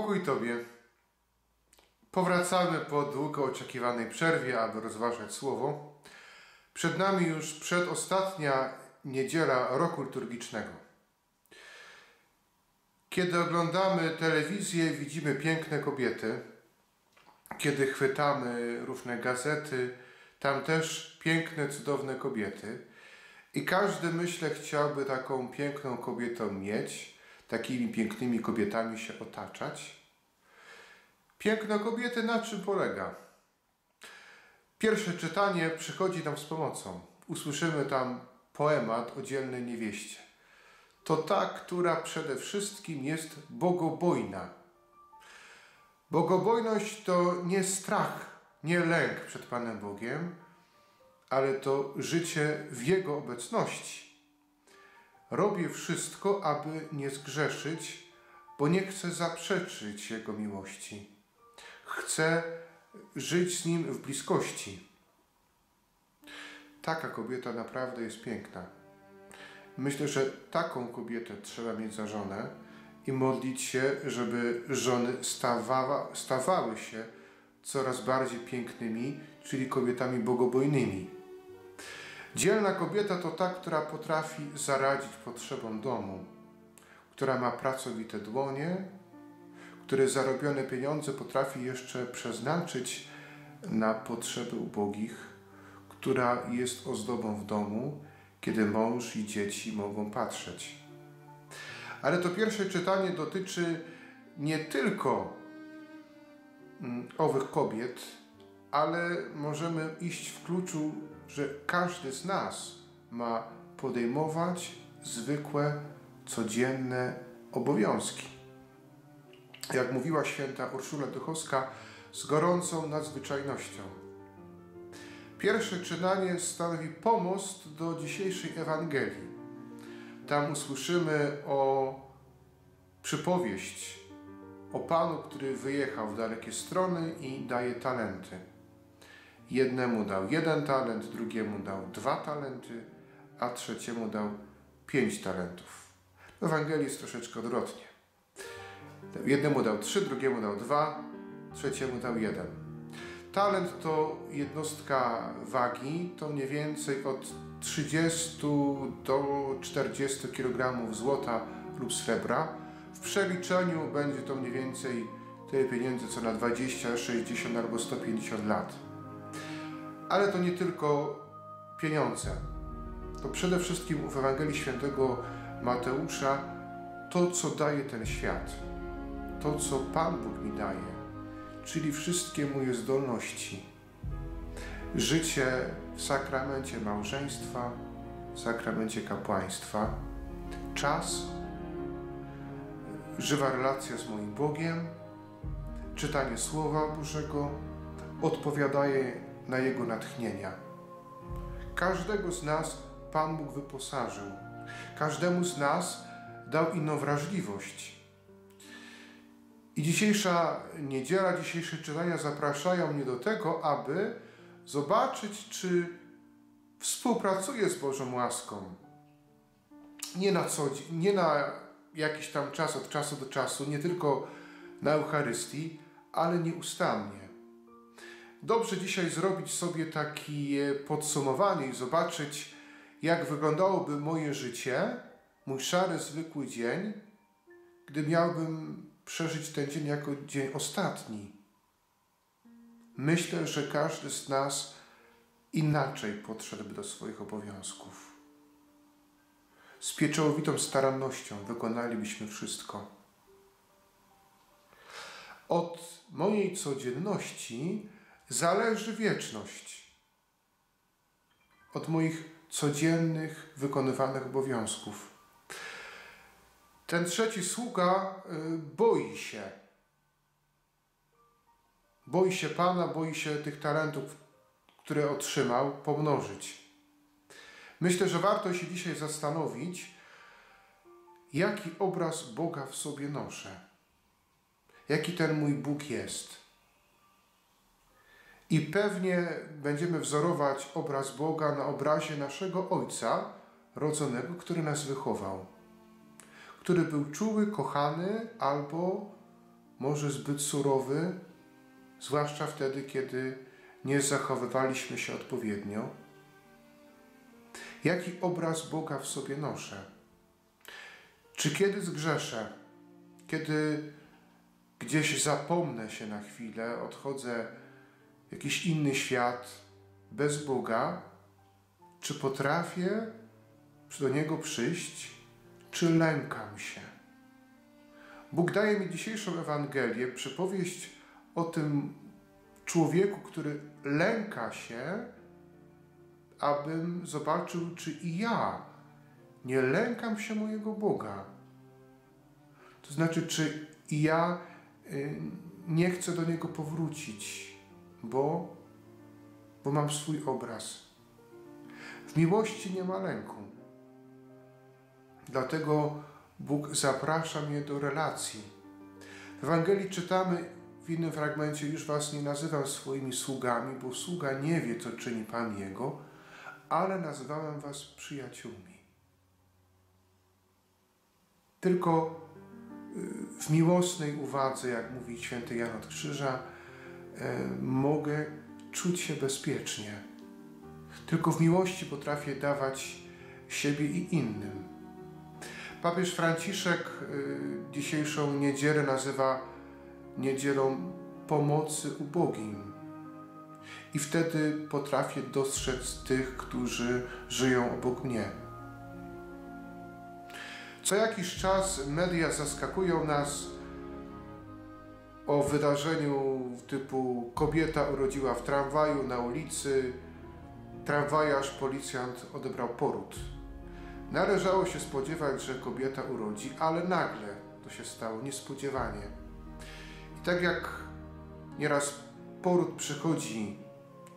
Pokój Tobie. Powracamy po długo oczekiwanej przerwie, aby rozważać Słowo. Przed nami już przedostatnia niedziela roku liturgicznego. Kiedy oglądamy telewizję, widzimy piękne kobiety. Kiedy chwytamy różne gazety, tam też piękne, cudowne kobiety. I każdy, myślę, chciałby taką piękną kobietą mieć, takimi pięknymi kobietami się otaczać. Piękno kobiety na czym polega? Pierwsze czytanie przychodzi nam z pomocą. Usłyszymy tam poemat o dzielnej niewieście. To ta, która przede wszystkim jest bogobojna. Bogobojność to nie strach, nie lęk przed Panem Bogiem, ale to życie w Jego obecności. Robię wszystko, aby nie zgrzeszyć, bo nie chcę zaprzeczyć Jego miłości. Chcę żyć z Nim w bliskości. Taka kobieta naprawdę jest piękna. Myślę, że taką kobietę trzeba mieć za żonę i modlić się, żeby żony stawały się coraz bardziej pięknymi, czyli kobietami bogobojnymi. Dzielna kobieta to ta, która potrafi zaradzić potrzebom domu, która ma pracowite dłonie, które zarobione pieniądze potrafi jeszcze przeznaczyć na potrzeby ubogich, która jest ozdobą w domu, kiedy mąż i dzieci mogą patrzeć. Ale to pierwsze czytanie dotyczy nie tylko owych kobiet, ale możemy iść w kluczu, że każdy z nas ma podejmować zwykłe, codzienne obowiązki. Jak mówiła święta Urszula Duchowska, z gorącą nadzwyczajnością. Pierwsze czytanie stanowi pomost do dzisiejszej Ewangelii. Tam usłyszymy o przypowieść o Panu, który wyjechał w dalekie strony i daje talenty. Jednemu dał 1 talent, drugiemu dał 2 talenty, a trzeciemu dał 5 talentów. W Ewangelii jest troszeczkę odwrotnie. Jednemu dał 3, drugiemu dał 2, trzeciemu dał 1. Talent to jednostka wagi, to mniej więcej od 30 do 40 kg złota lub srebra. W przeliczeniu będzie to mniej więcej tyle pieniędzy, co na 20, 60 albo 150 lat. Ale to nie tylko pieniądze. To przede wszystkim w Ewangelii Świętego Mateusza to, co daje ten świat. To, co Pan Bóg mi daje, czyli wszystkie moje zdolności. Życie w sakramencie małżeństwa, w sakramencie kapłaństwa, czas, żywa relacja z moim Bogiem, czytanie Słowa Bożego, odpowiadanie na Jego natchnienia. Każdego z nas Pan Bóg wyposażył. Każdemu z nas dał inną wrażliwość. I dzisiejsza niedziela, dzisiejsze czytania zapraszają mnie do tego, aby zobaczyć, czy współpracuję z Bożą łaską. Nie na jakiś tam czas, od czasu do czasu, nie tylko na Eucharystii, ale nieustannie. Dobrze dzisiaj zrobić sobie takie podsumowanie i zobaczyć, jak wyglądałoby moje życie, mój szary, zwykły dzień, gdy miałbym przeżyć ten dzień jako dzień ostatni. Myślę, że każdy z nas inaczej podszedłby do swoich obowiązków. Z pieczołowitą starannością wykonalibyśmy wszystko. Od mojej codzienności zależy wieczność. Od moich codziennych, wykonywanych obowiązków. Ten trzeci sługa boi się. Boi się Pana, boi się tych talentów, które otrzymał, pomnożyć. Myślę, że warto się dzisiaj zastanowić, jaki obraz Boga w sobie noszę. Jaki ten mój Bóg jest. I pewnie będziemy wzorować obraz Boga na obrazie naszego Ojca Rodzonego, który nas wychował. Który był czuły, kochany, albo może zbyt surowy, zwłaszcza wtedy, kiedy nie zachowywaliśmy się odpowiednio? Jaki obraz Boga w sobie noszę? Czy kiedy zgrzeszę, kiedy gdzieś zapomnę się na chwilę, odchodzę w jakiś inny świat bez Boga, czy potrafię do Niego przyjść, czy lękam się? Bóg daje mi dzisiejszą Ewangelię, przypowieść o tym człowieku, który lęka się, abym zobaczył, czy i ja nie lękam się mojego Boga. To znaczy, czy i ja nie chcę do Niego powrócić, bo mam swój obraz. W miłości nie ma lęku. Dlatego Bóg zaprasza mnie do relacji. W Ewangelii czytamy w innym fragmencie: już was nie nazywam swoimi sługami, bo sługa nie wie, co czyni Pan jego, ale nazywałem was przyjaciółmi. Tylko w miłosnej uwadze, jak mówi święty Jan od Krzyża, mogę czuć się bezpiecznie. Tylko w miłości potrafię dawać siebie i innym. Papież Franciszek dzisiejszą niedzielę nazywa niedzielą pomocy ubogim. I wtedy potrafię dostrzec tych, którzy żyją obok mnie. Co jakiś czas media zaskakują nas o wydarzeniu typu kobieta urodziła w tramwaju na ulicy, tramwajarz, policjant odebrał poród. Należało się spodziewać, że kobieta urodzi, ale nagle to się stało, niespodziewanie. I tak jak nieraz poród przychodzi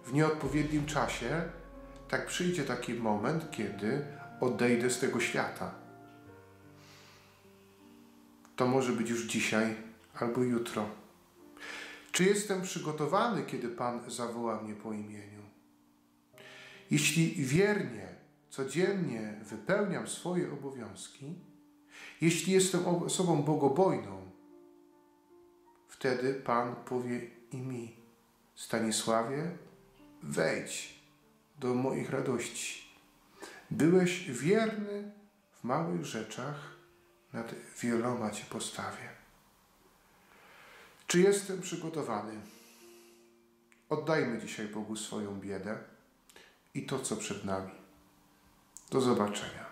w nieodpowiednim czasie, tak przyjdzie taki moment, kiedy odejdę z tego świata. To może być już dzisiaj albo jutro. Czy jestem przygotowany, kiedy Pan zawoła mnie po imieniu? Jeśli wiernie, codziennie wypełniam swoje obowiązki, jeśli jestem osobą bogobojną, wtedy Pan powie i mi: Stanisławie, wejdź do moich radości. Byłeś wierny w małych rzeczach, nad wieloma Cię postawię. Czy jestem przygotowany? Oddajmy dzisiaj Bogu swoją biedę i to, co przed nami. Do zobaczenia.